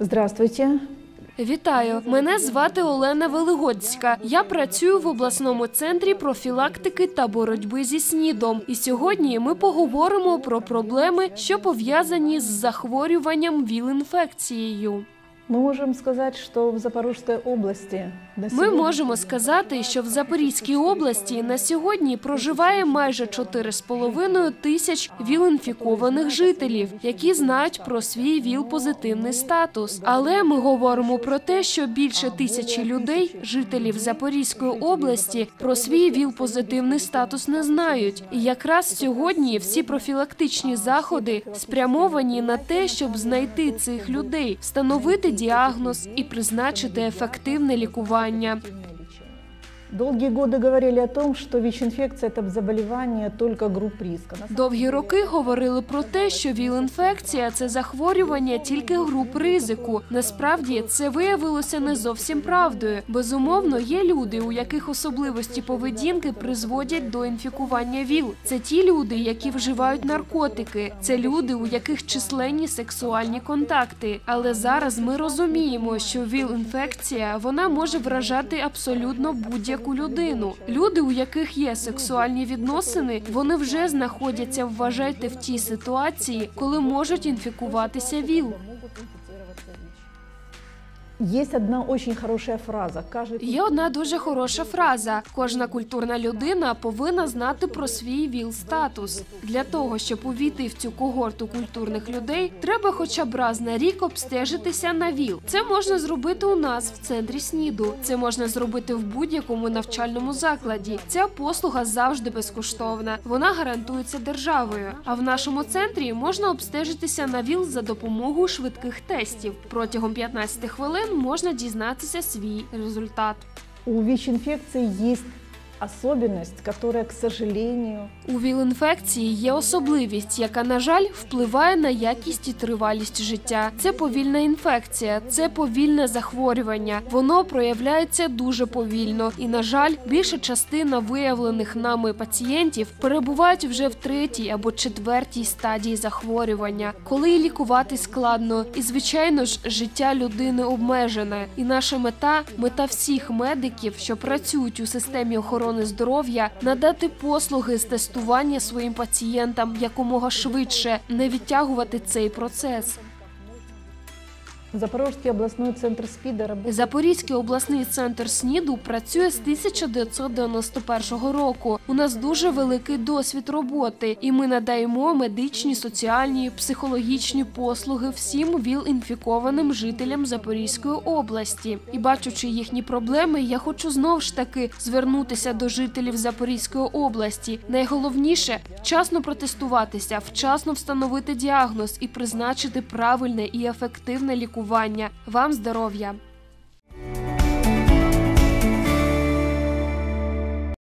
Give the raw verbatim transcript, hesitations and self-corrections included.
Здравствуйте. Вітаю, мене звати Олена Велигодська. Я працюю в обласному центрі профілактики та боротьби зі СНІДом. І сьогодні ми поговоримо про проблеми, що пов'язані з захворюванням ВІЛ-інфекцією. Ми можемо сказати, що в Запорізькій області Ми можемо сказати, що в Запорізькій області на сьогодні проживає майже чотири з половиною тисяч ВІЛ-інфікованих жителів, які знають про свій ВІЛ-позитивний статус. Але ми говоримо про те, що більше тисячі людей, жителів Запорізької області, про свій ВІЛ-позитивний статус не знають. І якраз сьогодні всі профілактичні заходи спрямовані на те, щоб знайти цих людей, встановити діагноз і призначити ефективне лікування. Довгі роки говорили про те, що ВІЛ-інфекція – це захворювання тільки груп ризику. Насправді, це виявилося не зовсім правдою. Безумовно, є люди, у яких особливості поведінки призводять до інфікування ВІЛ. Це ті люди, які вживають наркотики. Це люди, у яких численні сексуальні контакти. Але зараз ми розуміємо, що ВІЛ-інфекція, вона може вражати абсолютно будь-яку людину. Люди, у яких є сексуальні відносини, вони вже знаходяться, вважайте, в тій ситуації, коли можуть інфікуватися ВІЛ. Є одна дуже хороша фраза. Кожна культурна людина повинна знати про свій ВІЛ-статус. Для того, щоб увійти в цю когорту культурних людей, треба хоча б раз на рік обстежитися на ВІЛ. Це можна зробити у нас, в центрі СНІДу. Це можна зробити в будь-якому навчальному закладі. Ця послуга завжди безкоштовна. Вона гарантується державою. А в нашому центрі можна обстежитися на ВІЛ за допомогою швидких тестів. Протягом п'ятнадцяти хвилин можна дізнатися свій результат. У ВІЧ-інфекції є особливість, яка, к сожалению... У ВІЛ-інфекції є особливість, яка, на жаль, впливає на якість і тривалість життя. Це повільна інфекція, це повільне захворювання. Воно проявляється дуже повільно. І, на жаль, більша частина виявлених нами пацієнтів перебувають вже в третій або четвертій стадії захворювання, коли і лікувати складно, і, звичайно ж, життя людини обмежене. І наша мета, мета всіх медиків, що працюють у системі охорони здоров'я, надати послуги з тестування своїм пацієнтам якомога швидше, не відтягувати цей процес. Запорізький обласний центр СНІДу. Запорізький обласний центр СНІДу працює з тисяча дев'ятсот дев'яносто першого року. У нас дуже великий досвід роботи, і ми надаємо медичні, соціальні, психологічні послуги всім ВІЛ-інфікованим жителям Запорізької області. І бачучи їхні проблеми, я хочу знов ж таки звернутися до жителів Запорізької області. Найголовніше – вчасно протестуватися, вчасно встановити діагноз і призначити правильне і ефективне лікування. Вам здоров'я!